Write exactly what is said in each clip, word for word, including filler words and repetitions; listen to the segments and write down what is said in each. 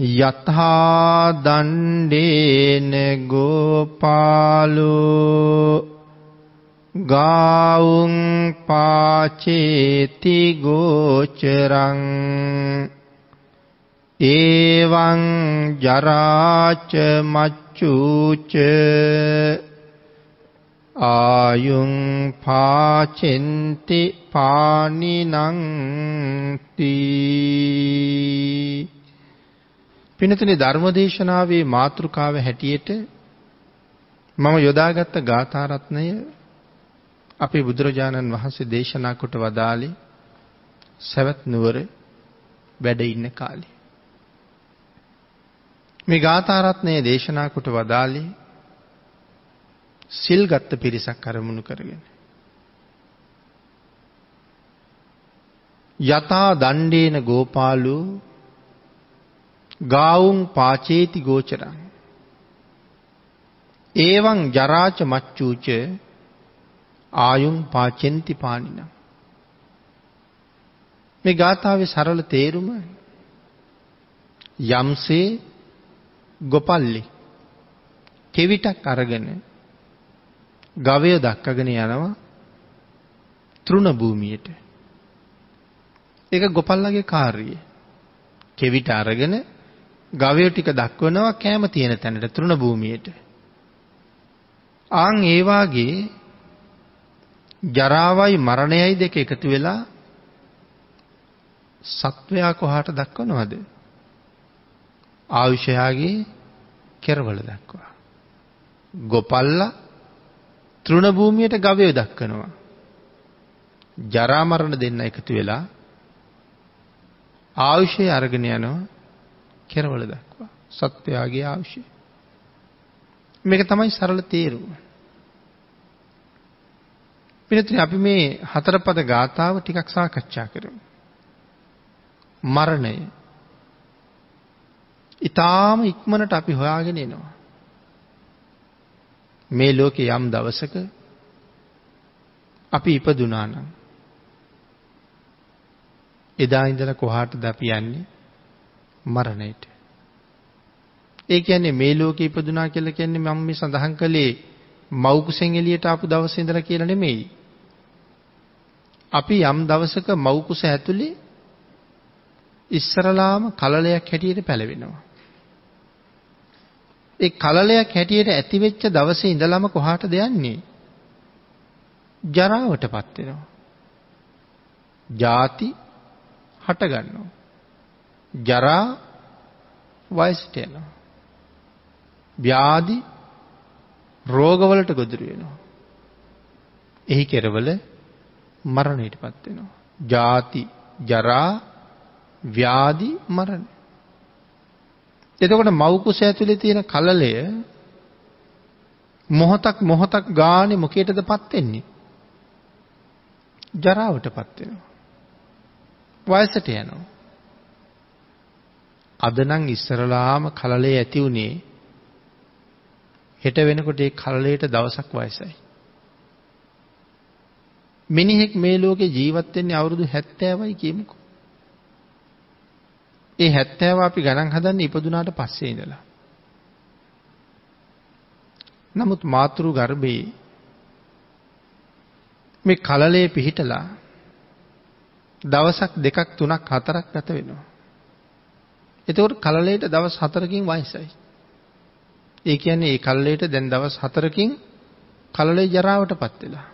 යථා දණ්ඩේන ගෝපාලෝ ගාවුං පාචේති ගෝචරං එවං ජරාච මච්චුච ආයුං පාචෙන්ති පානිනංති. පින්නතුනි, ධර්මදේශනාවේ මාතෘකාව හැටියට මම යොදාගත් ගාථා රත්නය අපේ බුදුරජාණන් වහන්සේ දේශනා කොට වදාළේ සවැත් නුවර වැඩ ඉන්න කාලේ. මේ ගාථා රත්නය දේශනා කොට වදාළේ සිල් ගත්ත පිරිසක් අරමුණු කරගෙන. යථා දණ්ඩේන ගෝපාලෝ ගාවුං පාචේති ගෝචරං එවං ජරාච මච්චුච ආයුං පාචෙන්ති පානිනං. මේ ගාථාවේ සරල තේරුම යම්සේ ගොපල්ලි කෙවිතක් අරගෙන ගවය දක්කගෙන යනවා තෘණ භූමියට. ඒක ගොපල්ලාගේ කාර්යය. කෙවිත අරගෙන ගවය ටික දක්වනවා කෑම තියෙන තැනට, තෘණ භූමියට. ආන් ඒ වාගේ ජරාවයි මරණයයි දෙක එකතු වෙලා සත්වයා කොහාට දක්වනවද? ආයුෂයාගේ කෙරවල දක්වනවා. ගොපල්ලා තෘණ භූමියට ගවය දක්වනවා. ජරා මරණ දෙන්න එකතු වෙලා ආයුෂය අරගෙන යනවා කෙරවල දක්වා සත්වයාගේ අවශ්‍ය. මේක තමයි සරල තේරුම. පිළිතුරු අපි මේ හතරපද ගාථාව ටිකක් සාකච්ඡා කරමු. මරණය ඊටාම ඉක්මනට අපි හොයාගෙන එනවා. මේ ලෝකේ යම් දවසක අපි ඉපදුනා නම් එදා ඉඳලා කොහාටද අපි යන්නේ? මරණයට. ඒ කියන්නේ මේ ලෝකෙ ඉපදුනා කියලා කියන්නේ මම මේ සඳහන් කළේ මව් කුසෙන් එළියට ආපු දවසේ ඉඳලා කියලා නෙමෙයි. අපි යම් දවසක මව් කුස ඇතුලේ ඉස්සරලාම කලලයක් හැටියට පැලවෙනවා. ඒ කලලයක් හැටියට ඇති වෙච්ච දවසේ ඉඳලම කොහාටද යන්නේ? ජරාවටපත් වෙනවා. ජාති හට ගන්නවා. ජරා වයසට යනවා. ව්‍යාධි රෝගවලට ගොදුරු වෙනවා. එහි කෙරවල මරණයටපත් වෙනවා. ජාති ජරා ව්‍යාධි මරණ. එතකොට මව් කුස ඇතුලේ තියෙන කලලය මොහොතක් මොහොතක් ගානේ මොකේටදපත් වෙන්නේ? ජරාවටපත් වෙනවා. වයසට යනවා. අද නම් ඉස්සරලාම කලලේ ඇති උනේ හෙට වෙනකොට ඒ කලලේට දවසක් වයසයි. මිනිහෙක් මේ ලෝකේ ජීවත් වෙන්නේ අවුරුදු හැත්තෑවයි කියමුකෝ. ඒ හැත්තෑව අපි ගණන් හදන්නේ ඉපදුනාට පස්සේ ඉඳලා. නමුත් මාතෘ ගර්භයේ මේ කලලේ පිහිටලා දවසක් දෙකක් තුනක් හතරක් ගත වෙනවා. එතකොට කලලයට දවස් හතරකින් වයසයි. ඒ කියන්නේ ඒ කලලයට දැන් දවස් හතරකින් කලලේ ජරාවටපත් වෙලා.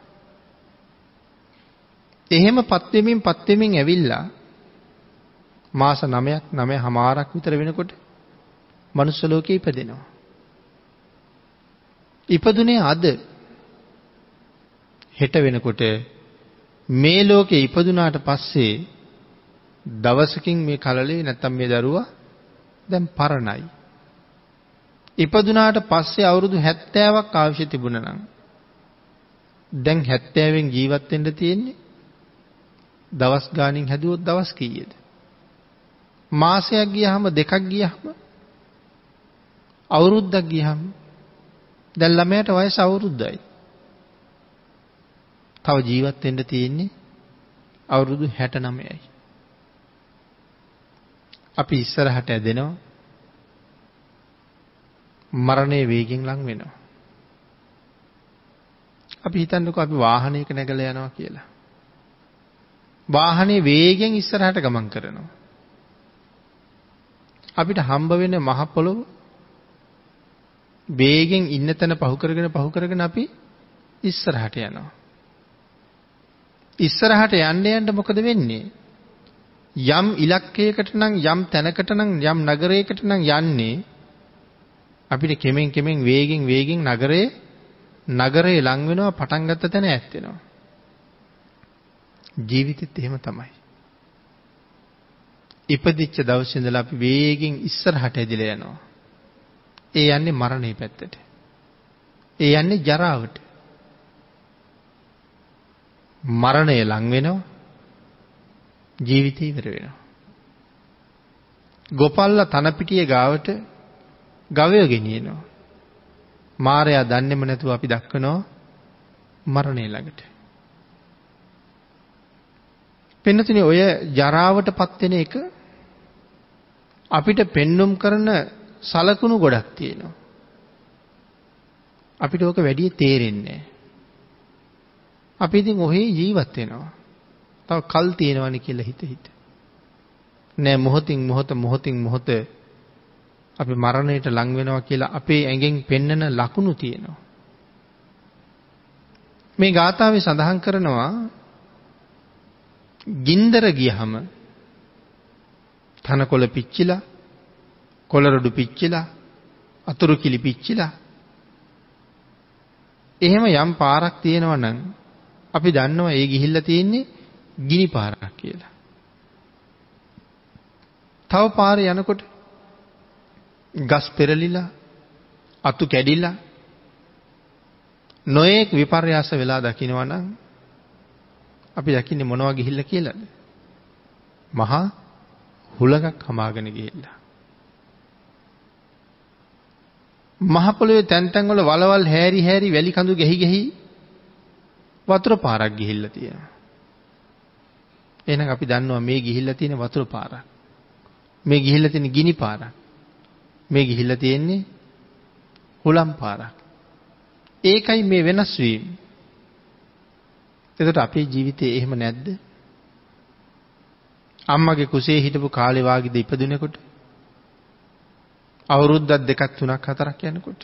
එහෙම පත් වෙමින් පත් වෙමින් ඇවිල්ලා මාස නවයක් නවයමාරක් විතර වෙනකොට මනුස්ස ලෝකේ ඉපදෙනවා. ඉපදුනේ අද. හෙට වෙනකොට මේ ලෝකේ ඉපදුනාට පස්සේ දවසකින් මේ කලලේ නැත්තම් මේ දරුවා දැන් පරණයි. ඉපදුනාට පස්සේ අවුරුදු හැත්තෑවක් අවශ්‍ය තිබුණා නම් දැන් හැත්තෑවෙන් ජීවත් වෙන්න තියෙන්නේ දවස් ගානින් හැදුවොත් දවස් කීයද? මාසයක් ගියාම දෙකක් ගියාම අවුරුද්දක් ගියාම දැන් ළමයාට වයස අවුරුද්දයි. තව ජීවත් වෙන්න තියෙන්නේ අවුරුදු හැට නවයයි. අපි ඉස්සරහට ඇදෙනවා. මරණයේ වේගෙන් ලං වෙනවා. අපි හිතන්නකෝ අපි වාහනයක නැගලා යනවා කියලා. වාහනේ වේගෙන් ඉස්සරහට ගමන් කරනවා. අපිට හම්බ වෙන මහ පොළොව වේගෙන් ඉන්න තැන පහු කරගෙන පහු කරගෙන අපි ඉස්සරහට යනවා. ඉස්සරහට යන්න යන්න මොකද වෙන්නේ? යම් ඉලක්කයකට නම් යම් තැනකට නම් යම් නගරයකට නම් යන්නේ අපිට කෙමෙන් කෙමෙන් වේගෙන් වේගෙන් නගරේ නගරේ ලං වෙනවා. පටන් ගත්ත තැන ඈත් වෙනවා. ජීවිතෙත් එහෙම තමයි. ඉපදිච්ච දවසේ ඉඳලා අපි වේගෙන් ඉස්සරහට ඇදලා යනවා. ඒ යන්නේ මරණේ පැත්තට. ඒ යන්නේ ජරාවට. මරණය ලං වෙනවා. ජීවිතය ඉවර වෙනවා. ගොපල්ලා තනපිටියේ ගාවට ගවය ගෙනියනවා. මාරයා දන්නේම නැතුව අපි දක්වනවා මරණය ළඟට. පින්නතුනේ ඔය ජරාවටපත් වෙන එක අපිට පෙන්눔 කරන සලකුණු ගොඩක් තියෙනවා. අපිට ඕක වැඩි තේරෙන්නේ නැහැ. අපි ඉතින් ඔහේ ජීවත් වෙනවා. තව කල් තියෙනවනේ කියලා හිත හිත නෑ මොහොතින් මොහොත මොහොතින් මොහොත අපි මරණයට ලං වෙනවා කියලා අපේ ඇඟෙන් පෙන්නන ලකුණු තියෙනවා. මේ ගාථාවේ සඳහන් කරනවා ගින්දර ගියහම තනකොළ පිච්චිලා කොළරොඩු පිච්චිලා අතුරු කිලි පිච්චිලා එහෙම යම් පාරක් තියෙනවා නම් අපි දන්නවා ඒ ගිහිල්ලා තියෙන්නේ ගිනි පාරක් කියලා. තව පාරේ යනකොට ගස් පෙරලිලා අතු කැඩිලා නොයෙක් විපර්යාස වෙලා දකින්නවා නම් අපි දකින්නේ මොනවා ගිහිල්ලා කියලාද? මහා හුලඟක් හමාගෙන ගිහිල්ලා. මහ පොළොවේ තැන් තැන් වල වලවල් හැරි හැරි වැලි කඳු ගෙහි ගෙහි වතුර පාරක් ගිහිල්ලා තියෙනවා. එහෙනම් අපි දන්නවා මේ ගිහිල්ලා තියෙන වතුර පාරක්. මේ ගිහිල්ලා තියෙන ගිනි පාරක්. මේ ගිහිල්ලා තියෙන්නේ හුලම් පාරක්. ඒකයි මේ වෙනස් වීම. එතකොට අපේ ජීවිතේ එහෙම නැද්ද? අම්මගේ කුසේ හිටපු කාලේ වාගේද ඉපදුනකොට අවුරුද්දක් දෙකක් තුනක් හතරක් යනකොට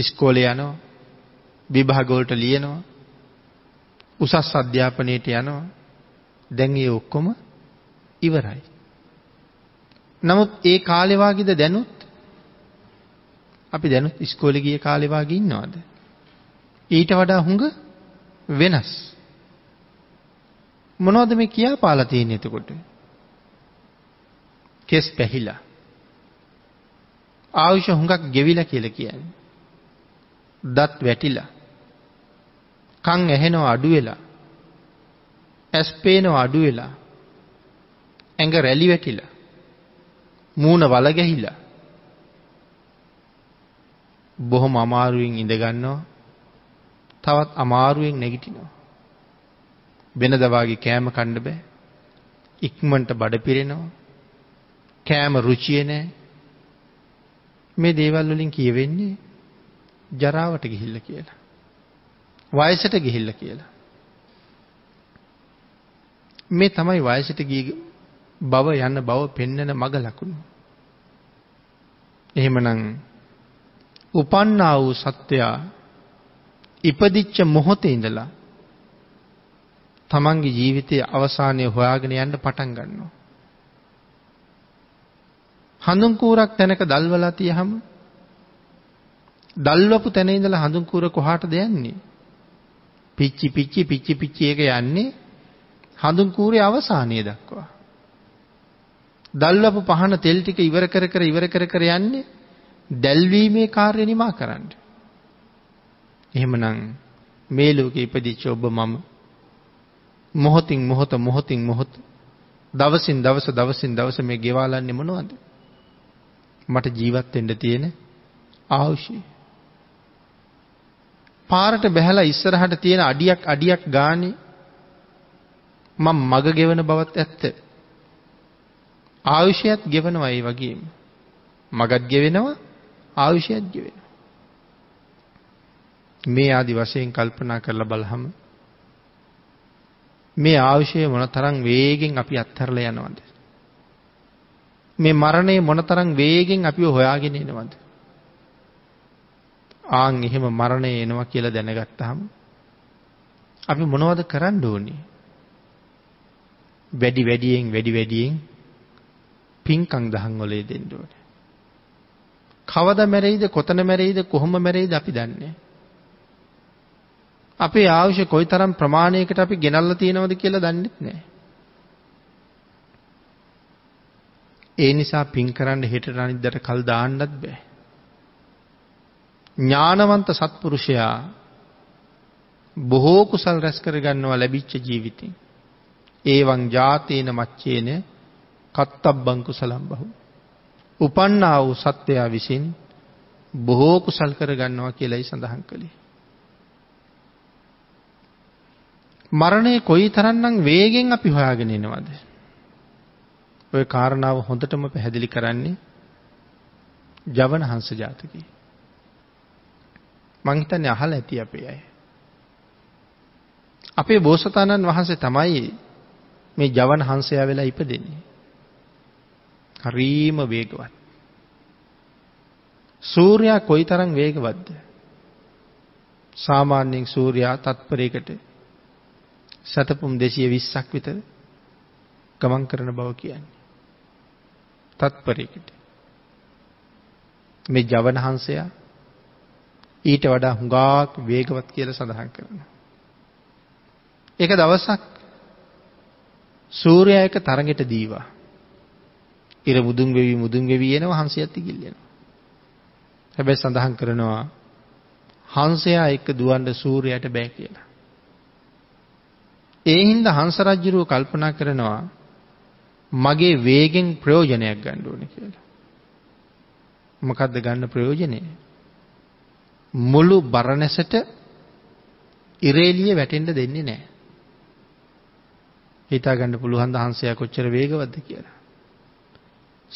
ඉස්කෝලේ යනවා, විභාග වලට ලියනවා, උසස් අධ්‍යාපනයට යනවා. දැන් ඒ ඔක්කොම ඉවරයි. නමුත් ඒ කාලේ වාගේද දැනුත් අපි දැනුත් ඉස්කෝලේ ගිය කාලේ වාගේ ඉන්නවද? ඊට වඩා හුඟ වෙනස්. මොනවද මේ කියාපාලා තියෙන්නේ එතකොට? කෙස් පැහිලා. ආයුෂ හුඟක් ගෙවිලා කියලා කියන්නේ. දත් වැටිලා. කන් ඇහෙනව අඩු වෙලා, ඇස් පේනව අඩු වෙලා, ඇඟ රැලි වැටිලා, මූණ වල ගැහිලා බොහොම අමාරුවෙන් ඉඳ ගන්නවා. තවත් අමාරුවෙන් නැගිටිනවා. වෙනද වාගේ කෑම කන්න බෑ. ඉක්මනට බඩ පිරෙනවා. කෑම රුචිය නෑ. මේ දේවල් වලින් කියවෙන්නේ ජරාවට ගිහිල්ලා කියලා. වයසට ගිහිල්ලා කියලා. මේ තමයි වයසට ගිය බව යන බව පෙන්වන මග ලකුණු. එහෙමනම් උපන්නා වූ සත්වයා ඉපදිච්ච මොහොතේ ඉඳලා තමන්ගේ ජීවිතයේ අවසානය හොයාගෙන යන්න පටන් ගන්නවා. හඳුන් කූරක් තැනක දැල්වලා තියහම දැල්වපු තැන ඉඳලා හඳුන් කූර කොහාටද යන්නේ? පිච්චි පිච්චි පිච්චි පිච්චි එක යන්නේ හඳුන් කූරේ අවසානය දක්වා. දැල්වපු පහන තෙල් ටික ඉවර කර කර ඉවර කර කර යන්නේ දැල්වීමේ කාර්ය නිමා කරන්න. එහෙමනම් මේ ලෝකේ ඉපදිච්ච ඔබ මම මොහොතින් මොහොත මොහොතින් මොහොත දවසින් දවස දවසින් දවස මේ ගෙවාලන්නේ මොනවද? මට ජීවත් වෙන්න තියෙන ආශය. පාරට බැහැලා ඉස්සරහට තියෙන අඩියක් අඩියක් ගානේ මම මග ගෙවන බවත් ඇත්ත. ආයුෂයත් ගෙවනවා ඒ වගේම. මගත් ගෙවෙනවා ආයුෂයත් ගෙවෙනවා මේ ආදි වශයෙන් කල්පනා කරලා බලහම මේ ආයුෂය මොනතරම් වේගෙන් අපි අත්හැරලා යනවද මේ මරණය මොනතරම් වේගෙන් අපිව හොයාගෙන එනවද ආන් එහෙම මරණය එනවා කියලා දැනගත්තාම අපි මොනවද කරන්න ඕනේ වැඩි වැඩියෙන් වැඩි වැඩියෙන් පිංකම් දහම් වලේ දෙන්න ඕනේ කවදා මැරෙයිද කොතන මැරෙයිද කොහොම මැරෙයිද අපි දන්නේ අපේ ආයුෂ කොයිතරම් ප්‍රමාණයකට අපි ගෙනල්ලා තියෙනවද කියලා දන්නේ නැහැ ඒ නිසා පිං කරන්න හෙටට අනිද්දාට කල් දාන්නත් බෑ ඥානවන්ත සත්පුරුෂයා බොහෝ කුසල් රැස් කර ගන්නවා ලැබිච්ච ජීවිතේ. ඒවං ජාතේන මච්චේන කත්තබ්බං කුසලම් බහු. උපන්නා වූ සත්වයා විසින් බොහෝ කුසල් කර ගන්නවා කියලායි සඳහන් කළේ. මරණය කොයිතරම්නම් වේගෙන් අපි හොයාගෙන එනවද? ওই කාරණාව හොඳටම පැහැදිලි කරන්නේ ජවනහංස ජාතකයේ. මං හිතන්නේ අහලා ඇති අපේ අය. අපේ බෝසතාණන් වහන්සේ තමයි මේ ජවන් හංසයා වෙලා ඉපදෙන්නේ. හරිම වේගවත්. සූර්යා කොයිතරම් වේගවත්ද? සාමාන්‍යයෙන් සූර්යා තත්පරයකට සතපුම් දෙසිය විස්සක් විතර ගමන් කරන බව කියන්නේ. තත්පරයකට. මේ ජවන් හංසයා ඊට වඩා හුඟක් වේගවත් කියලා සඳහන් කරනවා. එක දවසක් සූර්යයා එක තරඟට දීවා. ඉර මුදුන් වෙවි මුදුන් වෙවි එනවා හංසයත් ඉගිල්ල යනවා. හැබැයි සඳහන් කරනවා හංසයා එක්ක දුවන්න සූර්යයාට බෑ කියලා. ඒ හින්දා හංස රජුරෝ කල්පනා කරනවා මගේ වේගෙන් ප්‍රයෝජනයක් ගන්න ඕනේ කියලා. මොකද්ද ගන්න ප්‍රයෝජනය? මුළු බරණැසට ඉරේලිය වැටෙන්න දෙන්නේ නැහැ. හිතා ගන්න පුළුවන් හංසයා කොච්චර වේගවත්ද කියලා.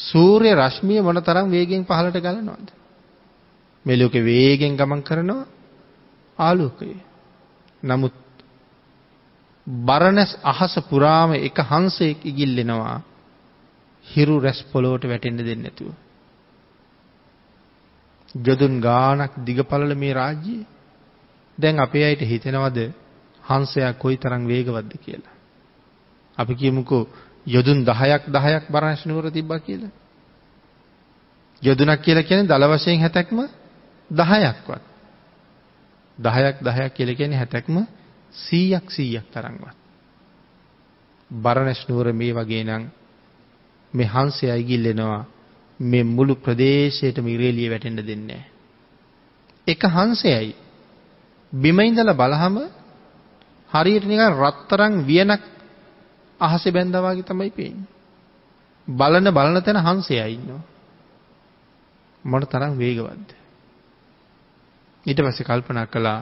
සූර්ය රශ්මිය මොනතරම් වේගෙන් පහළට ගලනවද? මේ ලෝකේ වේගෙන් ගමන් කරනවා ආලෝකය. නමුත් බරණැස් අහස පුරාම එක හංසෙක් ඉගිල්ලෙනවා හිරු රැස් පොළොවට වැටෙන්න දෙන්නේ නැතුව. ජොදුන් ගානක් දිගපළල මේ රාජ්‍යය දැන් අපේ අයට හිතෙනවද හංසයා කොයිතරම් වේගවත්ද කියලා? අපි කියමුකෝ යොදුන් දහයක් දහයක් බරණැස් නුවර තිබ්බා කියලා. යොදුනක් කියලා කියන්නේ දල වශයෙන් හැතැක්ම දහයක්වත්. දහයක් දහයක් කියලා කියන්නේ හැතැක්ම සීයක් සීයක් තරම්වත්. බරණැස් නුවර මේ වගේ නම් මේ හංසයා ඉගිල්ලෙනවා මේ මුළු ප්‍රදේශයටම ඉරේලිය වැටෙන්න දෙන්නේ නැහැ. එක හංසයයි බිම ඉඳලා බලහම හරියට නිකන් රත්තරන් වියනක් අහසේ බැඳා වගේ තමයි පේන්නේ. බලන බලන තැන හංසයා ඉන්නවා. මොනතරම් වේගවත්ද? ඊට පස්සේ කල්පනා කළා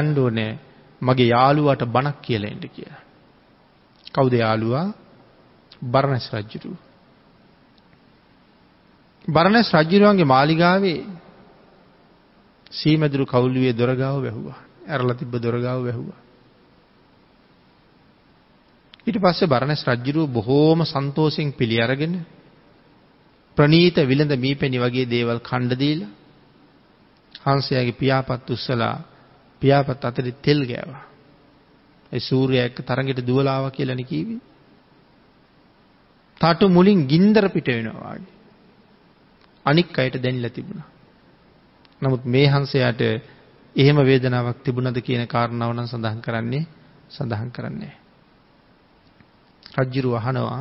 යන්න ඕනේ මගේ යාළුවාට බණක් කියලා එන්න කියලා. කවුද යාළුවා? බරණැස් රජුතුමා. බරණැස් රජුගේ මාලිගාවේ සීමැදුරු කවුළුවේ දොරගාව වැහුවා. ඇරලා තිබ්බ දොරගාව වැහුවා. ඊට පස්සේ බරණැස් රජුරෝ බොහෝම සන්තෝෂෙන් පිළි අරගෙන ප්‍රණීත විලඳ මීපෙනි වගේ දේවල් කණ්ඩ දීලා හංසයාගේ පියාපත් උස්සලා පියාපත් අතරේ තෙල් ගෑවා. ඒ සූර්යයා එක්ක තරඟෙට දුවලාවා කියලානේ කිව්වේ. තාටු මුලින් ගින්දර පිට වෙනවා වගේ. අනික් අයට දැනිලා තිබුණා. නමුත් මේ හංසයාට එහෙම වේදනාවක් තිබුණද කියන කාරණාව නම් සඳහන් කරන්නේ සඳහන් කරන්නේ. රජ්ජුරුව අහනවා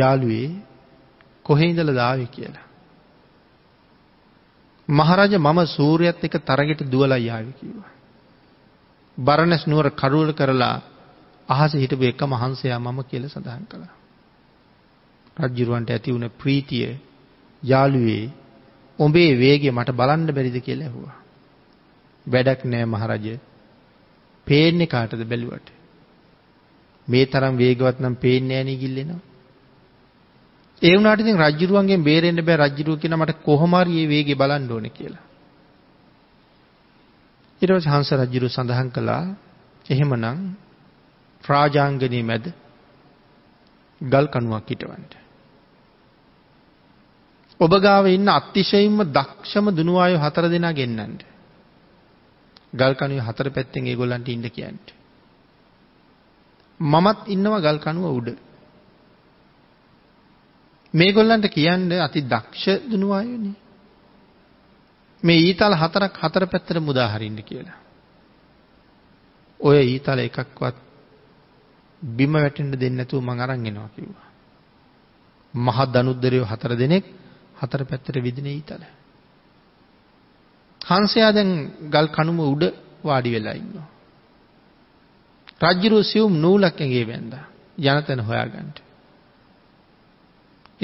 යාළුවේ කොහේ ඉඳලා දාවි කියලා. මහරජා මම සූර්යයත් එක්ක තරගෙට දුවලා යාවි කිව්වා. බරණැස් නුවර කරුවල කරලා අහසේ හිටපු එකම හංසයා මම කියලා සඳහන් කළා. රජ්ජුරුවන්ට ඇති වුණ ප්‍රීතිය යාළුවේ උඹේ වේගය මට බලන්න බැරිද කියලා ඇහුවා. වැඩක් නෑ මහරජා. පේන්නේ කාටද බැලුවට? මේ තරම් වේගවත් නම් පේන්නේ නෑනේ කිල්ලෙනවා. ඒ වුණාට ඉතින් රජ්ජුරුවන්ගෙන් බේරෙන්න බෑ. රජ්ජුරුව කියනවා මට කොහොම හරි මේ වේගය බලන්න ඕනේ කියලා. ඊට පස්සේ හංස රජ්ජුරුව සඳහන් කළා එහෙමනම් රාජාංගණයේ මැද ගල් කණුවක් හිටවන්න. ඔබ ගාවේ ඉන්න අතිශයින්ම දක්ෂම දුනුවායෝ හතර දෙනා ගෙන්නන්න. ගල් කණුවේ හතර පැත්තෙන් ඒගොල්ලන්ට ඉන්න කියන්න. මමත් ඉන්නවා ගල් කණුව උඩ. මේ ගොල්ලන්ට කියන්න අති දක්ෂ දුනුවායෝනේ. මේ ඊතල හතරක් හතර පැත්තට මුදා හරින්න කියලා. ඔය ඊතල එකක්වත් බිම වැටෙන්න දෙන්නේ නැතුව මං අරන් එනවා කිව්වා. මහ දනුද්දරයෝ හතර දෙනෙක් හතර පැත්තට විදිනේ ඊතල. හංසයා දැන් ගල් කණුම උඩ වාඩි වෙලා ඉන්නවා. රජ්ජුරුව සිවුම් නූලක් ඇඟේ වැන්දා ජනතන හොයාගන්න.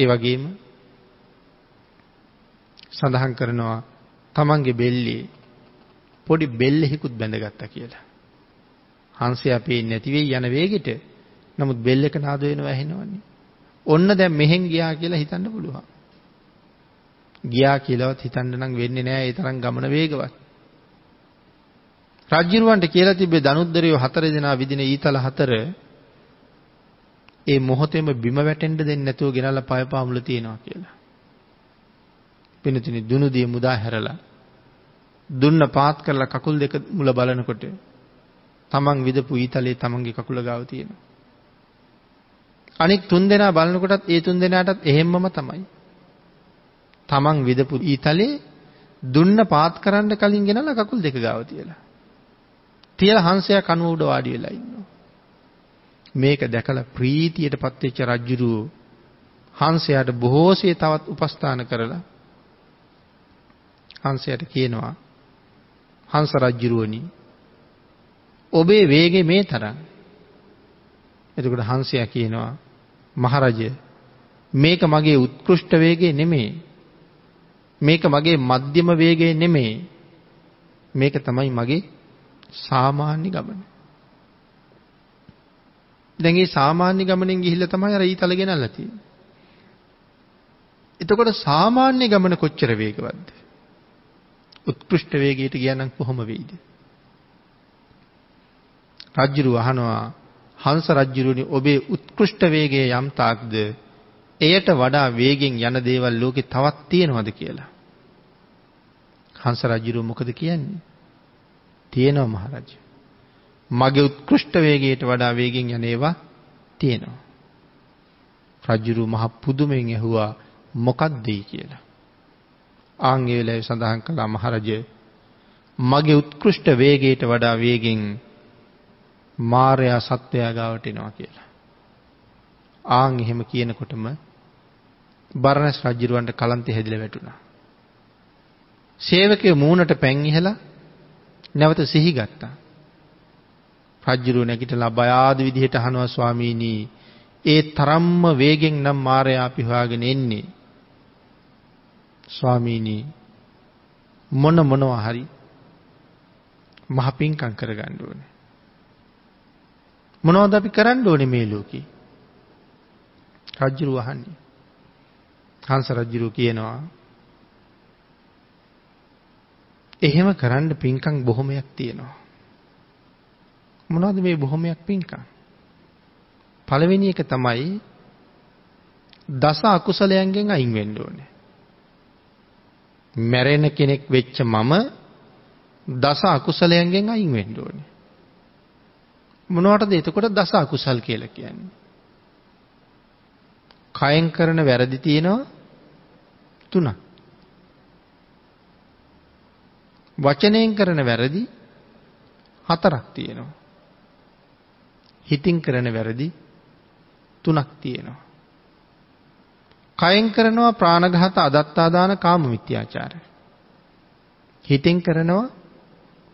ඒ වගේම සඳහන් කරනවා තමන්ගේ බෙල්ලේ පොඩි බෙල්ලෙහිකුත් බැඳගත්තා කියලා. හංසයා පේන්නේ නැති වෙයි යන වේගෙට. නමුත් බෙල් එක නාද වෙනවා ඇහෙනවනේ. ඔන්න දැන් මෙහෙන් ගියා කියලා හිතන්න පුළුවන්. ගියා කියලාවත් හිතන්න නම් වෙන්නේ නැහැ ඒ තරම් ගමන වේගවත්. රජ්ජුරුවන්ට කියලා තිබ්බේ දනුද්දරයෝ හතර දෙනා විදින ඊතල හතර ඒ මොහොතේම බිම වැටෙන්න දෙන්නේ නැතුව ගෙනල්ලා පය පාමුල තියනවා කියලා. පිනතුනි දුනුදිය මුදා හැරලා දුන්න පාත් කරලා කකුල් දෙක මුල බලනකොට තමන් විදපු ඊතලේ තමන්ගේ කකුල ගාව තියෙනවා. අනෙක් තුන් දෙනා බලනකොටත් ඒ තුන් දෙනාටත් එහෙම්මම තමයි. තමන් විදපු ඊතලේ දුන්න පාත් කරන්න කලින් ගෙනලා කකුල් දෙක ගාව තියලා. තියලා හංසයා කනුව උඩ වාඩි වෙලා ඉන්නවා. මේක දැකලා ප්‍රීතියටපත් වෙච්ච රජුරෝ හංසයාට බොහෝසේ තවත් උපස්ථාන කරලා හංසයාට කියනවා හංස රජුරුවනි ඔබේ වේගෙ මේ තරම්. එතකොට හංසයා කියනවා මහරජය මේක මගේ උත්කෘෂ්ඨ වේගය නෙමෙයි. මේක මගේ මධ්‍යම වේගය නෙමෙයි. මේක තමයි මගේ සාමාන්‍ය ගමන. දැන් මේ සාමාන්‍ය ගමනෙන් ගිහිල්ලා තමයි අර ඊතල ගෙනල්ලා තියෙන්නේ. එතකොට සාමාන්‍ය ගමන කොච්චර වේගවත්ද? උත්කෘෂ්ඨ වේගයට ගියානම් කොහොම වෙයිද? රජ්ජුරුව අහනවා හංස රජ්ජුරුවනි ඔබේ උත්කෘෂ්ඨ වේගයේ යම් තාක්ද එයට වඩා වේගෙන් යන දේවල් ලෝකේ තවත් තියෙනවද කියලා. හංස රජ්ජුරුව මොකද කියන්නේ? තියෙනවා මහරජා. මගේ උත්කෘෂ්ඨ වේගයට වඩා වේගෙන් යන ඒවා තියෙනවා. රජ්ජුරුව මහ පුදුමෙන් ඇහුවා මොකක්ද ඒ කියලා. ආන් ඒ වෙලාවේ සඳහන් කළා මහරජා මගේ උත්කෘෂ්ඨ වේගයට වඩා වේගෙන් මාරයා සත්වයා ගාවට එනවා කියලා. ආන් එහෙම කියනකොටම බරණස් රජුරවන්ට කලන්තේ හැදිලා වැටුණා. සේවකයෝ මූණට පැන් ඉහලා නැවත සිහි ගත්තා. රජුරෝ නැගිටලා බයාද විදිහට අහනවා ස්වාමීනි ඒ තරම්ම වේගෙන් නම් මාරයා අපි හොයාගෙන එන්නේ. ස්වාමීනි මොන මොනවා හරි මහ පිංකම් කරගන්න ඕනේ. මොනවද අපි කරන්න ඕනේ මේ ලෝකේ? රජ්ජුරුව අහන්නේ. හංස රජ්ජුරුව කියනවා එහෙම කරන්න පින්කම් බොහොමයක් තියෙනවා. මොනවද මේ බොහොමයක් පින්කම්? පළවෙනි එක තමයි දස අකුසලයන්ගෙන් අයින් වෙන්න ඕනේ. මැරෙන කෙනෙක් වෙච්ච මම දස අකුසලයන්ගෙන් අයින් වෙන්න ඕනේ. මොනවටද එතකොට දස අකුසල් කියලා කියන්නේ? කයෙන් කරන වැරදි තියෙනවා තුනක්. වචනයෙන් කරන වැරදි හතරක් තියෙනවා. හිතින් කරන වැරදි තුනක් තියෙනවා. කයෙන් කරනවා ප්‍රාණඝාත, අදත්තාදාන, කාම මිත්‍යාචාරය. හිතින් කරනවා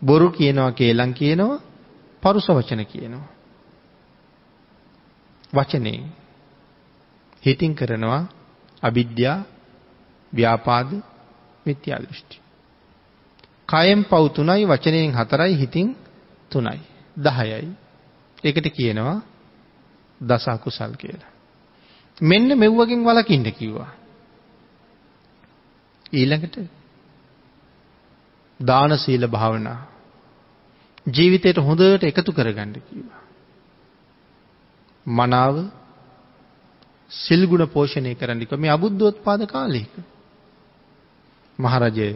බොරු කියනවා, කේලම් කියනවා, පරුස වචන කියනවා. වචනේ හිතින් කරනවා අවිද්‍යාව, ව්‍යාපාද, මිත්‍යා දෘෂ්ටි. කයෙන් පව් තුනයි, වචනයෙන් හතරයි, හිතින් තුනයි. දහයයි. ඒකට කියනවා දස අකුසල් කියලා. මෙන්න මෙව්වකින් වළකින්න කිව්වා. ඊළඟට දාන සීල භාවනා ජීවිතයට හොඳට එකතු කරගන්න කිව්වා. මනාව සිල් ගුණ පෝෂණය කරන්න කිව්වා. මේ අබුද්ධෝත්පාද කාලයක මහරජේ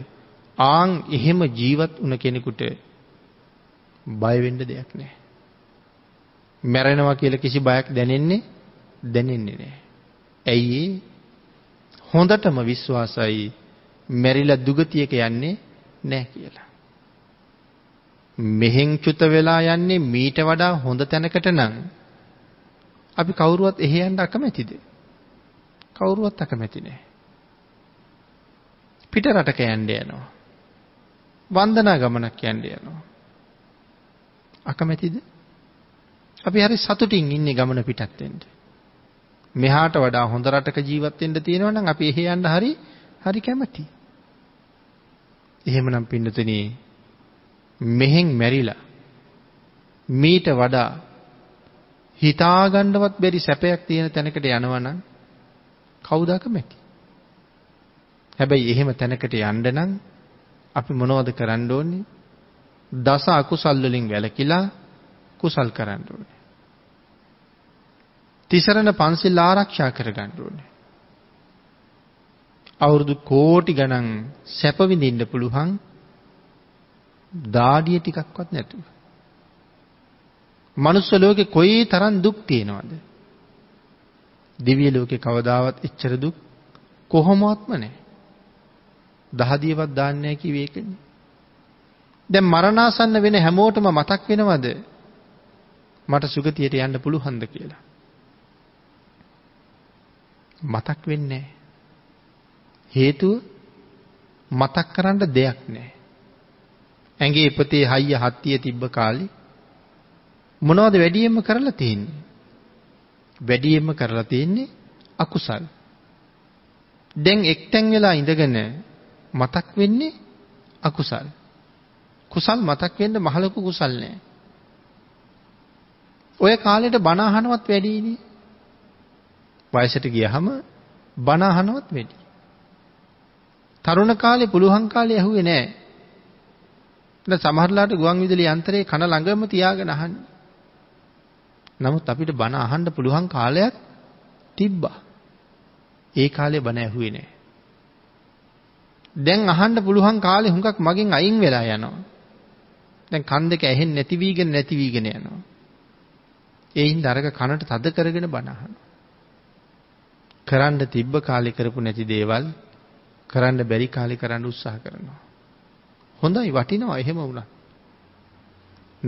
ආන් එහෙම ජීවත් වුණ කෙනෙකුට බය වෙන්න දෙයක් නැහැ. මැරෙනවා කියලා කිසි බයක් දැනෙන්නේ දැනෙන්නේ නැහැ. ඇයි ඒ? හොඳටම විශ්වාසයි මැරිලා දුගතියක යන්නේ නැහැ කියලා. මෙහෙන් චුත වෙලා යන්නේ මීට වඩා හොඳ තැනකට නම් අපි කවුරුවත් එහෙ යන්න අකමැතිද? කවුරුවත් අකමැති නැහැ. පිට රටක යන්න යනවා. වන්දනා ගමනක් යන්න යනවා. අකමැතිද? අපි හරි සතුටින් ඉන්නේ ගමන පිටත් වෙන්න. මෙහාට වඩා හොඳ රටක ජීවත් වෙන්න තියෙනවා නම් අපි එහෙ යන්න හරි හරි කැමැති. එහෙමනම් පින්නතනේ මෙහෙන් මැරිලා මීට වඩා හිතාගන්නවත් බැරි සැපයක් තියෙන තැනකට යනවා නම් කවුද අකමැති? හැබැයි එහෙම තැනකට යන්න නම් අපි මොනවද කරන්න ඕනේ? දස අකුසල් වලින් වැළකීලා කුසල් කරන්න ඕනේ. තිසරණ පන්සිල් ආරක්ෂා කරගන්න ඕනේ. අවුරුදු කෝටි ගණන් සැප විඳින්න පුළුවන් දාඩිය ටිකක්වත් නැතුව. මනුස්ස ලෝකේ කොයි තරම් දුක් තියෙනවද? දිව්‍ය ලෝකේ කවදාවත් එච්චර දුක් කොහොමවත්ම නැහැ. දහදියවත් දාන්නේ නැහැ කිව්වේ ඒකනේ. දැන් මරණාසන්න වෙන හැමෝටම මතක් වෙනවද මට සුගතියට යන්න පුළුවන්ද කියලා? මතක් වෙන්නේ නැහැ. හේතුව මතක් කරන්න දෙයක් නැහැ. ඇඟේ ඉපතේ හයිය හත්තිය තිබ්බ කාලේ මොනවද වැඩියෙන්ම කරලා තියෙන්නේ? වැඩියෙන්ම කරලා තියෙන්නේ අකුසල්. දැන් එක්තෙන් වෙලා ඉඳගෙන මතක් වෙන්නේ අකුසල්. කුසල් මතක් වෙන්න මහලක කුසල් නැහැ. ඔය කාලේට බණ අහනවත් වැඩිනේ. වයසට ගියහම බණ අහනවත් වැඩි. තරුණ කාලේ පුළුවන් කාලේ ඇහුවේ නැහැ. දැන් සමහරලාට ගුවන් විදුලි යන්ත්‍රයේ කන ළඟම තියාගෙන අහන්නේ. නමුත් අපිට බණ අහන්න පුළුවන් කාලයක් තිබ්බා. ඒ කාලේ බණ ඇහුවේ නැහැ. දැන් අහන්න පුළුවන් කාලේ හුඟක් මගෙන් අයින් වෙලා යනවා. දැන් කන් දෙක ඇහෙන්නේ නැති වීගෙන නැති වීගෙන යනවා. ඒ හින්දා අරක කනට තද කරගෙන බණ අහනවා. කරන්න තිබ්බ කාලේ කරපු නැති දේවල් කරන්න බැරි කාලේ කරන්න උත්සාහ කරනවා. හොඳයි, වටිනවා එහෙම වුණා.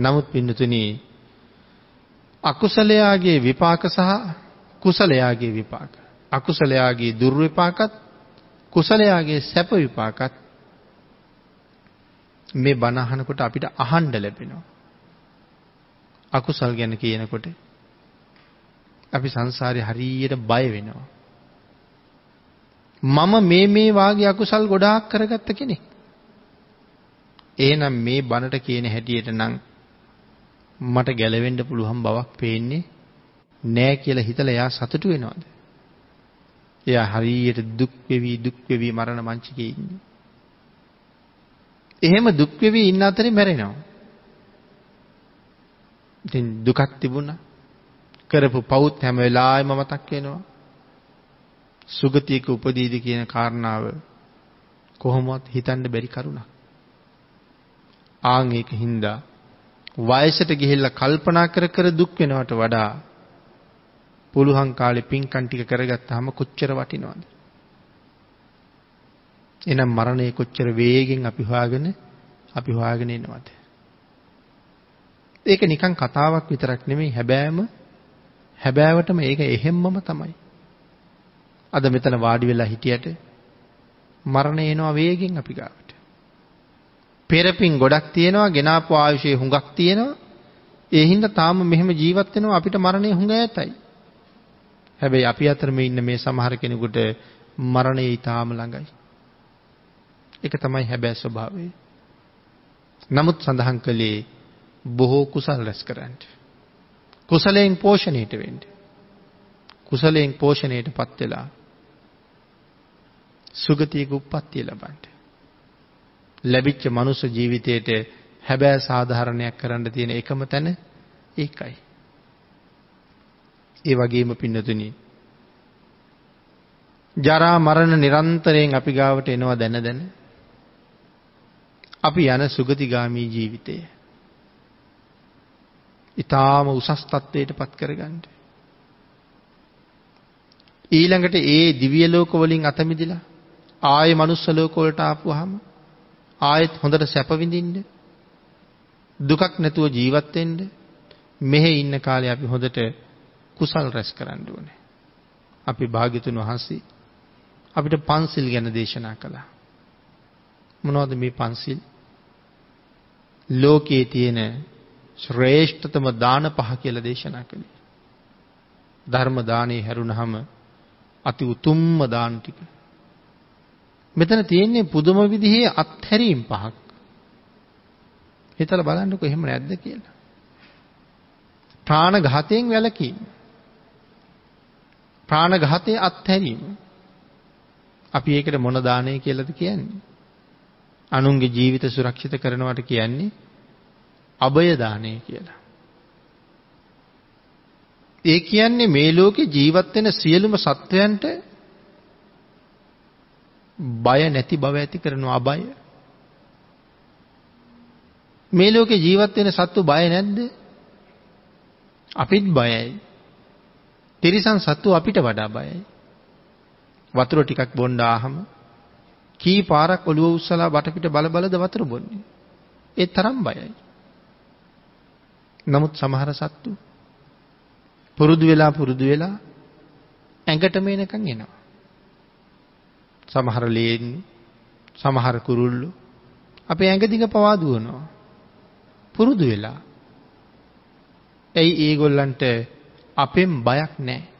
නමුත් පින්නතුනි, අකුසලයාගේ විපාක සහ කුසලයාගේ විපාක, අකුසලයාගේ දුර්විපාකත් කුසලයාගේ සැප විපාකත් මේ බණ අහනකොට අපිට අහන්න ලැබෙනවා. අකුසල් ගැන කියනකොට අපි සංසාරේ හරියට බය වෙනවා. මම මේ මේ වාගේ අකුසල් ගොඩාක් කරගත්ත කෙනෙක්. එහෙනම් මේ බණට කියන හැටියට නම් මට ගැලවෙන්න පුළුවන් බවක් පේන්නේ නෑ කියලා හිතලා එයා සතුටු වෙනවද? එයා හරියට දුක් වෙවි දුක් වෙවි මරණ මංචකේ ඉන්නේ. එහෙම දුක් වෙවි ඉන්න අතරේ මැරෙනවා. ඉතින් දුකක් තිබුණා. කරපු පවුත් හැම වෙලාවෙම මතක් වෙනවා. සුගතියක උපදීද කියන කාරණාව කොහොමවත් හිතන්න බැරි කරුණක්. ආන් ඒක හින්දා වයසට ගිහිල්ලා කල්පනා කර කර දුක් වෙනවට වඩා පුළුවන් කාලේ පින්කම් ටික කරගත්තාම කොච්චර වටිනවද? එහෙනම් මරණය කොච්චර වේගෙන් අපි හොයාගෙන අපි හොයාගෙන ඉනවද? ඒක නිකන් කතාවක් විතරක් නෙමෙයි, හැබෑම හැබෑවටම ඒක එහෙම්මම තමයි. අද මෙතන වාඩි වෙලා හිටියට මරණය එනවා වේගෙන් අපි ගාවට. පෙරපින් ගොඩක් තියෙනවා, ගෙනාපු ආයුෂයේ හුඟක් තියෙනවා. ඒ හින්දා තාම මෙහෙම ජීවත් වෙනවා, අපිට මරණය හුඟ ඈතයි. හැබැයි අපි අතර මේ ඉන්න මේ සමහර කෙනෙකුට මරණය ඊටාම ළඟයි. ඒක තමයි හැබෑ ස්වභාවය. නමුත් සඳහන් කළේ බොහෝ කුසල් රැස් කරන්න. කුසලයෙන් පෝෂණයට වෙන්න. කුසලයෙන් පෝෂණයටපත් වෙලා සුගතියක උප්පත්තිය ලබන්න. ලැබිච්ච මනුස්ස ජීවිතයේට හැබෑ සාධාරණයක් කරන්න තියෙන එකම තැන ඒකයි. ඒ වගේම පින්නතුනි ජරා මරණ නිරන්තරයෙන් අපි ගාවට එනවා දැන දැන. අපි යන සුගතිගාමී ජීවිතය ඊටාම උසස් තත්ත්වයටපත් කරගන්න. ඊළඟට ඒ දිව්‍ය ලෝක වලින් අත මිදලා ආයේ මනුස්ස ලෝක වලට ආපුවාම ආයෙත් හොඳට සැප විඳින්න දුකක් නැතුව ජීවත් වෙන්න මෙහි ඉන්න කාලේ අපි හොඳට කුසල් රැස් කරන්න ඕනේ. අපි භාග්‍යතුන් වහන්සේ අපිට පන්සිල් ගැන දේශනා කළා. මොනවද මේ පන්සිල්? ලෝකයේ තියෙන ශ්‍රේෂ්ඨතම දාන පහ කියලා දේශනා කළේ. ධර්ම දානේ හැරුණාම අති උතුම්ම දාන ටික. මෙතන තියෙන්නේ පුදුම විදිහේ අත්හැරීම් පහක්. හිතලා බලන්නකො එහෙම නැද්ද කියලා. ප්‍රාණඝාතයෙන් වැළකීම. ප්‍රාණඝාතයේ අත්හැරීම. අපි ඒකට මොන දානය කියලාද කියන්නේ? අනුන්ගේ ජීවිත සුරක්ෂිත කරනවට කියන්නේ අභය දානය කියලා. ඒ කියන්නේ මේ ලෝකේ ජීවත් වෙන සියලුම සත්වයන්ට බය නැති බව ඇති කරන අබය. මේ ලෝකේ ජීවත් වෙන සත්තු බය නැද්ද? අපිත් බයයි. තිරිසන් සත්තු අපිට වඩා බයයි. වතුර ටිකක් බොන්න ආහම කී පාරක් ඔළුව උස්සලා වටපිට බල බලද වතුර බොන්නේ. ඒ තරම් බයයි. නමුත් සමහර සත්තු පුරුදු වෙලා පුරුදු වෙලා ඇඟටම එනකන් එනවා. සමහර ලේන් සමහර කුරුල්ලු අපේ ඇඟ දිග පවා දුවනවා. පුරුදු වෙලා. එයි ඒගොල්ලන්ට අපෙන් බයක් නැහැ.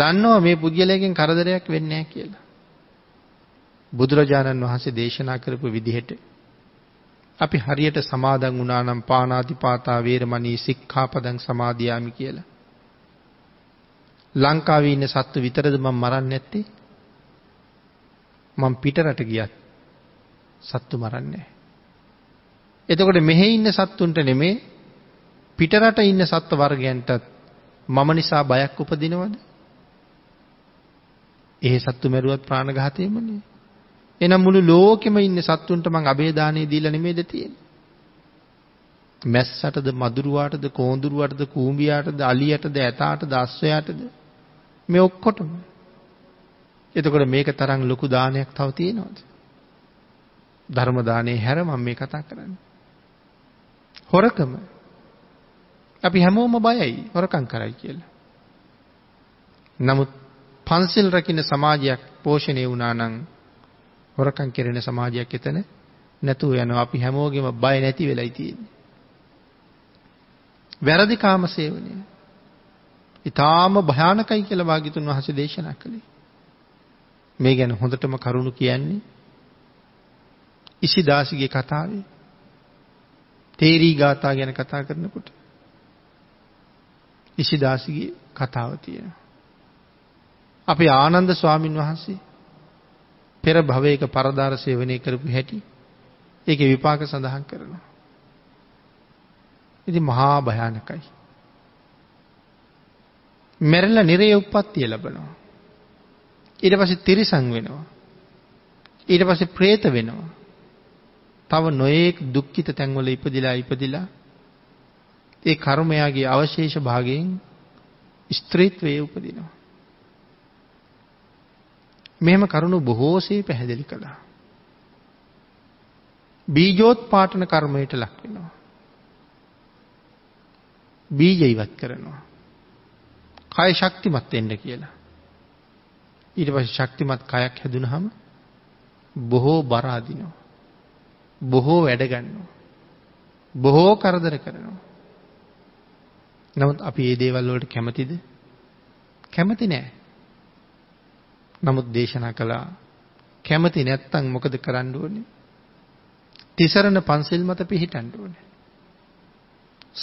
දන්නවා මේ පුද්ගලයාගෙන් කරදරයක් වෙන්නේ නැහැ කියලා. බුදුරජාණන් වහන්සේ දේශනා කරපු විදිහට අපි හරියට සමාදන් වුණා නම් පාණාති පාතා වේරමණී සික්ඛාපදං සමාදියාමි කියලා. ලංකාවේ ඉන්න සත්තු විතරද මම මරන්නේ නැත්තේ? මම පිටරට ගියත් සත්තු මරන්නේ නැහැ. එතකොට මෙහි ඉන්න සත්තුන්ට නෙමේ පිටරට ඉන්න සත්ත්ව වර්ගයන්ටත් මම නිසා බයක් උපදිනවද? ඒ සත්තු මරුවත් ප්‍රාණඝාතයමනේ. එනම් මුළු ලෝකෙම ඉන්න සත්තුන්ට මං අබේ දානේ දීලා නෙමෙයිද තියෙන්නේ. මැස්සටද මදුරුවාටද කොඳුරුවාටද කූඹියාටද අලියටද ඇතාටද අස්සයාටද මේ ඔක්කොටම. එතකොට මේක තරම් ලොකු දානයක් තව තියෙනවද? ධර්ම දානේ හැර මම මේ කතා කරන්නේ. හොරකම. අපි හැමෝම බයයි හොරකම් කරයි කියලා. නමුත් පන්සිල් රකින්න සමාජයක් පෝෂණය වුණා නම් හොරකම් කෙරෙන සමාජයක් එතන නැතුව යනවා. අපි හැමෝගෙම බය නැති වෙලයි තියෙන්නේ. වැරදි කාම සේවනය ඊටාම භයානකයි කියලා භාග්‍යතුන් වහන්සේ දේශනා කළේ. මේ ගැන හොඳටම කරුණු කියන්නේ ඉසිදාසිගේ කතාවේ තේරී ගාථා ගැන කතා කරනකොට ඉසිදාසිගේ කතාව තියෙනවා. අපේ ආනන්ද ස්වාමින් වහන්සේ පෙර භවයක පරදාර සේවනය කරපු හැටි ඒකේ විපාක සඳහන් කරනවා. ඉතින් මහා භයානකයි. මැරෙලා නිරේ උප්පත්තිය ලැබෙනවා. ඊට පස්සේ තිරිසන් වෙනවා. ඊට පස්සේ പ്രേත වෙනවා. තව නොඑක් දුක්ඛිත තැන්වල ඉපදිලා ඉපදිලා ඒ කර්මයාගේ අවශේෂ භාගයෙන් ස්ත්‍රීත්වයේ උපදිනවා. මෙහෙම කරුණු බොහෝසේ පැහැදිලි කළා. බීජෝත්පාටන කර්මයට ලක් වෙනවා. බීජ ඉවත් කරනවා. කය ශක්තිමත් වෙන්න කියලා. ඊට පස්සේ ශක්තිමත් කයක් හැදුනහම බොහෝ බර අදිනවා. බොහෝ වැඩ ගන්නවා. බොහෝ කරදර කරනවා. නමුත් අපි මේ දේවල් වලට කැමතිද? කැමති නෑ. නමුත් දේශනා කළා කැමති නැත්නම් මොකද කරන්න ඕනේ? තිසරණ පන්සිල් මත පිහිටන්න ඕනේ.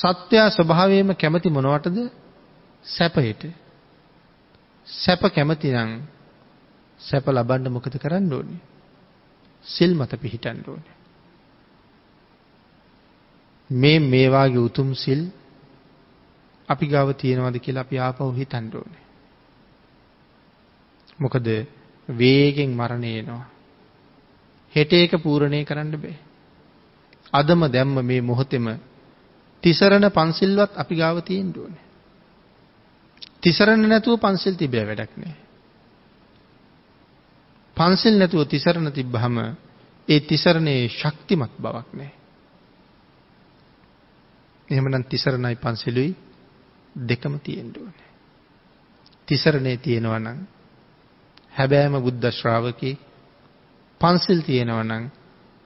සත්‍ය ස්වභාවයේම කැමති මොනවටද? සැපයට. සැප කැමති නම් සැප ලබන්න මොකද කරන්න ඕනේ? සිල් මත පිහිටන්න ඕනේ. මේ මේ වාගේ උතුම් සිල් අපි ගාව තියෙනවද කියලා අපි ආපහු හිතන්න ඕනේ. මොකද වේගෙන් මරණය එනවා. හෙට එක පූර්ණේ කරන්න බෑ. අදම දැම්ම මේ මොහොතේම තිසරණ පන්සිල්වත් අපි ගාව තියෙන්න ඕනේ. තිසරණ නැතුව පන්සිල් තිබිය වැඩක් නැහැ. පන්සිල් නැතුව තිසරණ තිබ්බහම ඒ තිසරණේ ශක්තිමත් බවක් නැහැ. එහෙමනම් තිසරණයි පන්සිලුයි දෙකම තියෙන්න ඕනේ. තිසරණේ තියෙනවා නම් හැබෑම බුද්ධ ශ්‍රාවකේ, පන්සිල් තියෙනවා නම්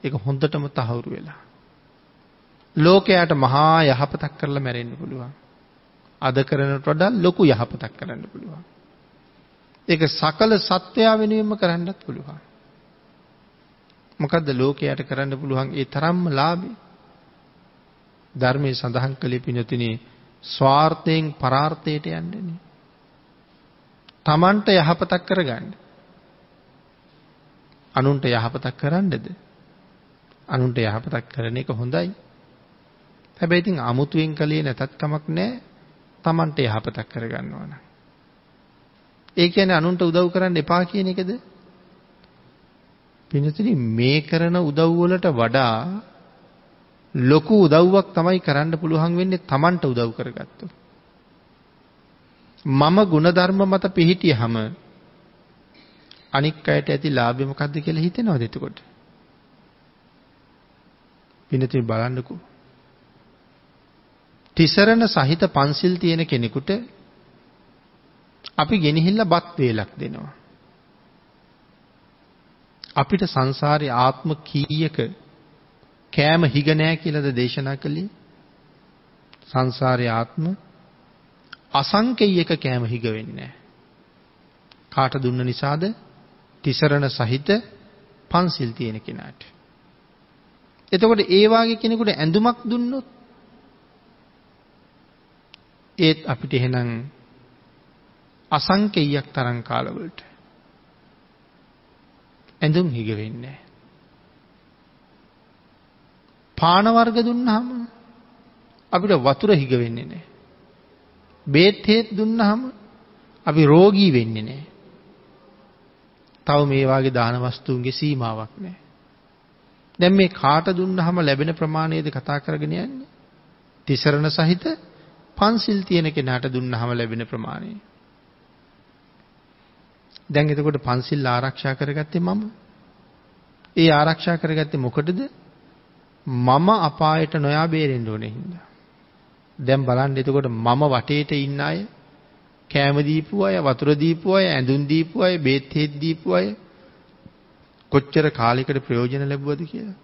ඒක හොඳටම තහවුරු වෙලා ලෝකයට මහා යහපතක් කරලා මැරෙන්න පුළුවන්. අද කරනට වඩා ලොකු යහපතක් කරන්න පුළුවන්. ඒක සකල සත්‍යය වෙනුවෙන්ම කරන්නත් පුළුවන්. මොකද්ද ලෝකයට කරන්න පුළුවන් ඒ තරම්ම ලාභේ? ධර්මයේ සඳහන් කළේ පිණිතිනි ස්වార్థයෙන් පරාර්ථයට යන්නේ. තමන්ට යහපතක් කරගන්න. අනුන්ට යහපතක් කරන්නද? අනුන්ට යහපතක් කරන එක හොඳයි. හැබැයි ඉතින් අමුතුවෙන් කලේ නැතත් කමක් නැහැ. තමන්ට යහපතක් කරගන්න ඕන. ඒ කියන්නේ අනුන්ට උදව් කරන්න එපා කියන එකද? පින්වත්නි, මේ කරන උදව් වලට වඩා ලොකු උදව්වක් තමයි කරන්න පුළුවන් වෙන්නේ තමන්ට උදව් කරගත්තොත්. මම ගුණධර්ම මත පිහිටියහම අනික් අයට ඇති ලාභය මොකද්ද කියලා හිතෙනවද එතකොට? පින්වත්නි, බලන්නකෝ. තිසරණ සහිත පන්සිල් තියෙන කෙනෙකුට අපි ගෙනහිල්ලා බත් වේලක් දෙනවා. අපිට සංසාරේ ආත්ම කීයක කෑම හිග නැහැ කියලාද දේශනා කළේ? සංසාරේ ආත්ම අසංකේයක කෑම හිග වෙන්නේ නැහැ. කාට දුන්න නිසාද? තිසරණ සහිත පන්සිල් තියෙන කෙනාට. එතකොට ඒ වාගේ කෙනෙකුට ඇඳුමක් දුන්නොත් ඒත් අපිට එහෙනම් අසංකේයයක් තරම් කාලවලට ඇඳුම් හිග වෙන්නේ. පාන වර්ග දුන්නාම අපිට වතුර හිග වෙන්නේ නැහැ. බේත් හේත් දුන්නාම අපි රෝගී වෙන්නේ නැහැ. තව මේ වාගේ දාන වස්තුන්ගේ සීමාවක් නැහැ. දැන් මේ කාට දුන්නාම ලැබෙන ප්‍රමාණයද කතා කරගෙන යන්නේ? තිසරණ සහිත පන්සිල් තියෙන කෙනාට දුන්නහම ලැබෙන ප්‍රමාණය. දැන් එතකොට පන්සිල් ආරක්ෂා කරගත්තේ මම. ඒ ආරක්ෂා කරගත්තේ මොකටද? මම අපායට නොයා බේරෙන්න ඕනේ හින්දා. දැන් බලන්න එතකොට මම වටේට ඉන්න අය, කෑම දීපු අය, වතුර දීපු අය, ඇඳුම් දීපු අය, බේත් හේත් දීපු අය කොච්චර කාලයකට ප්‍රයෝජන ලැබුවද කියලා.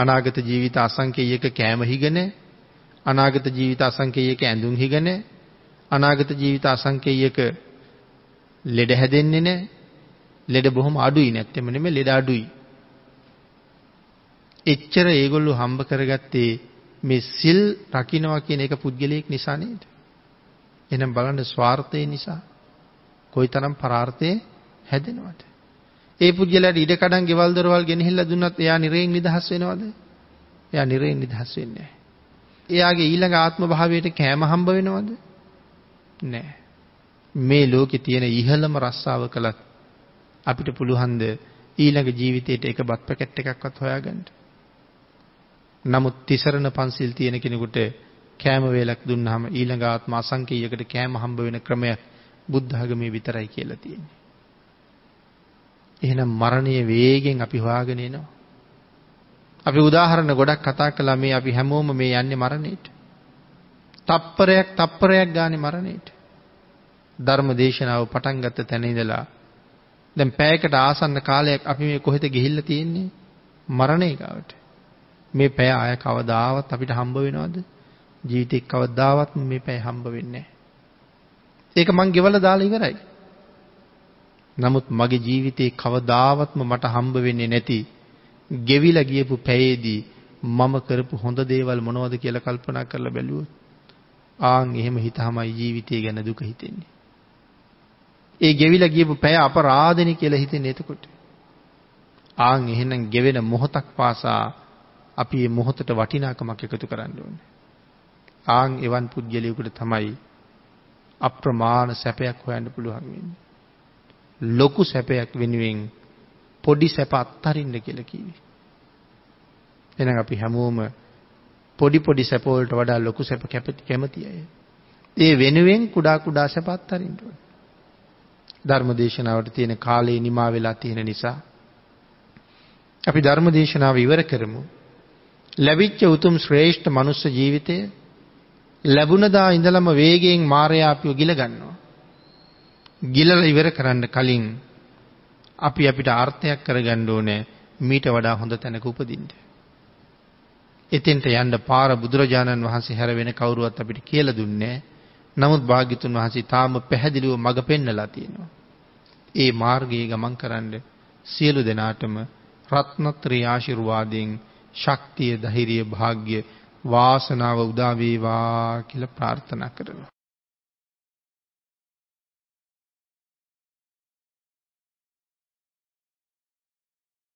අනාගත ජීවිත අසංකේයයක කෑම හිගනේ, අනාගත ජීවිත අසංකේයයක ඇඳුම් හිග නැහැ. අනාගත ජීවිත අසංකේයයක ලෙඩ හැදෙන්නේ නැහැ. ලෙඩ බොහොම අඩුයි. නැත්තෙම නෙමෙයි, ලෙඩ අඩුයි. එච්චර ඒගොල්ලෝ හම්බ කරගත්තේ මේ සිල් රකින්නවා කියන එක පුද්ගලයෙක් නිසා නේද? එහෙනම් බලන්න ස්වార్థය නිසා කොයිතරම් පරාර්ථේ හැදෙනවද? ඒ පුද්ගලයාට ඉඩ කඩන් ගෙවල් දොරවල් ගෙනහිල්ලා දුන්නත් එයා නිරයෙන් නිදහස් වෙනවද? එයා නිරයෙන් නිදහස් වෙන්නේ නැහැ. එයාගේ ඊළඟ ආත්ම භාවයට කෑම හම්බ වෙනවද? නෑ. මේ ලෝකේ තියෙන ඉහළම රස්සාව කළත් අපිට පුළුවන් ද ඊළඟ ජීවිතේට එක බත් පැකට් එකක්වත් හොයාගන්න? නමුත් තිසරණ පන්සිල් තියෙන කෙනෙකුට කෑම වේලක් දුන්නාම ඊළඟ ආත්ම අසංකේයයකට කෑම හම්බ වෙන ක්‍රමයක් බුද්ධ ආගමේ විතරයි කියලා තියෙනවා. එහෙනම් මරණය වේගෙන් අපි හොයාගෙන එනවා. අපි උදාහරණ ගොඩක් කතා කළා. මේ අපි හැමෝම මේ යන්නේ මරණයට. තප්පරයක් තප්පරයක් ගානේ මරණයට. ධර්මදේශනාව පටන් ගත්ත තැන ඉඳලා දැන් පැයකට ආසන්න කාලයක් අපි මේ කොහෙද ගිහිල්ලා තියෙන්නේ? මරණේ ගාවට. මේ පැය ආය කවදාවත් අපිට හම්බ වෙනවද? ජීවිතේ කවදාවත් මේ පැය හම්බ වෙන්නේ නැහැ. ඒක මං ගෙවලා දාලා ඉවරයි. නමුත් මගේ ජීවිතේ කවදාවත්ම මට හම්බ වෙන්නේ නැති ගෙවිලා ගියපු පැයේදී මම කරපු හොඳ දේවල් මොනවද කියලා කල්පනා කරලා බැලුවොත් ආන් එහෙම හිතමයි ජීවිතය ගැන දුක හිතෙන්නේ. ඒ ගෙවිලා ගියපු පැය අපරාධෙනි කියලා හිතෙන එතකොට. ආන් එහෙනම් ගෙවෙන මොහොතක් පාසා අපි මේ මොහොතට වටිනාකමක් එකතු කරන්න ඕනේ. ආන් එවන් පුද්ගලයෙකුට තමයි අප්‍රමාණ සැපයක් හොයන්න පුළුවන් වෙන්නේ. ලොකු සැපයක් වෙනුවෙන් පොඩි සැප අත්හරින්න කියලා කිව්වේ. එහෙනම් අපි හැමෝම පොඩි පොඩි සැප වලට වඩා ලොකු සැප කැමති අය. ඒ වෙනුවෙන් කුඩා කුඩා සැප අත්හරින්න ඕනේ. ධර්මදේශනාවට තියෙන කාලේ නිමා වෙලා තියෙන නිසා අපි ධර්මදේශනාව ඉවර කරමු. ලැබිච්ච උතුම් ශ්‍රේෂ්ඨ මනුස්ස ජීවිතය ලැබුණ දා ඉඳලම වේගයෙන් මායя අපිව ගිල ගන්නවා. ගිලලා ඉවර කරන්න කලින් අපි අපිට ආර්ථයක් කරගන්න ඕනේ මීට වඩා හොඳ තැනක උපදින්න. එතෙන්ට යන්න පාර බුදුරජාණන් වහන්සේ හැර වෙන කවුරුවත් අපිට කියලා දුන්නේ. නමුත් භාග්‍යතුන් වහන්සේ තාම පැහැදිලිව මඟ පෙන්නලා තියෙනවා. ඒ මාර්ගයේ ගමන් කරන්න සියලු දෙනාටම රත්නත්‍රි ආශිර්වාදයෙන් ශක්තිය, ධෛර්යය, භාග්‍ය, වාසනාව උදා වේවා කියලා ප්‍රාර්ථනා කරනවා.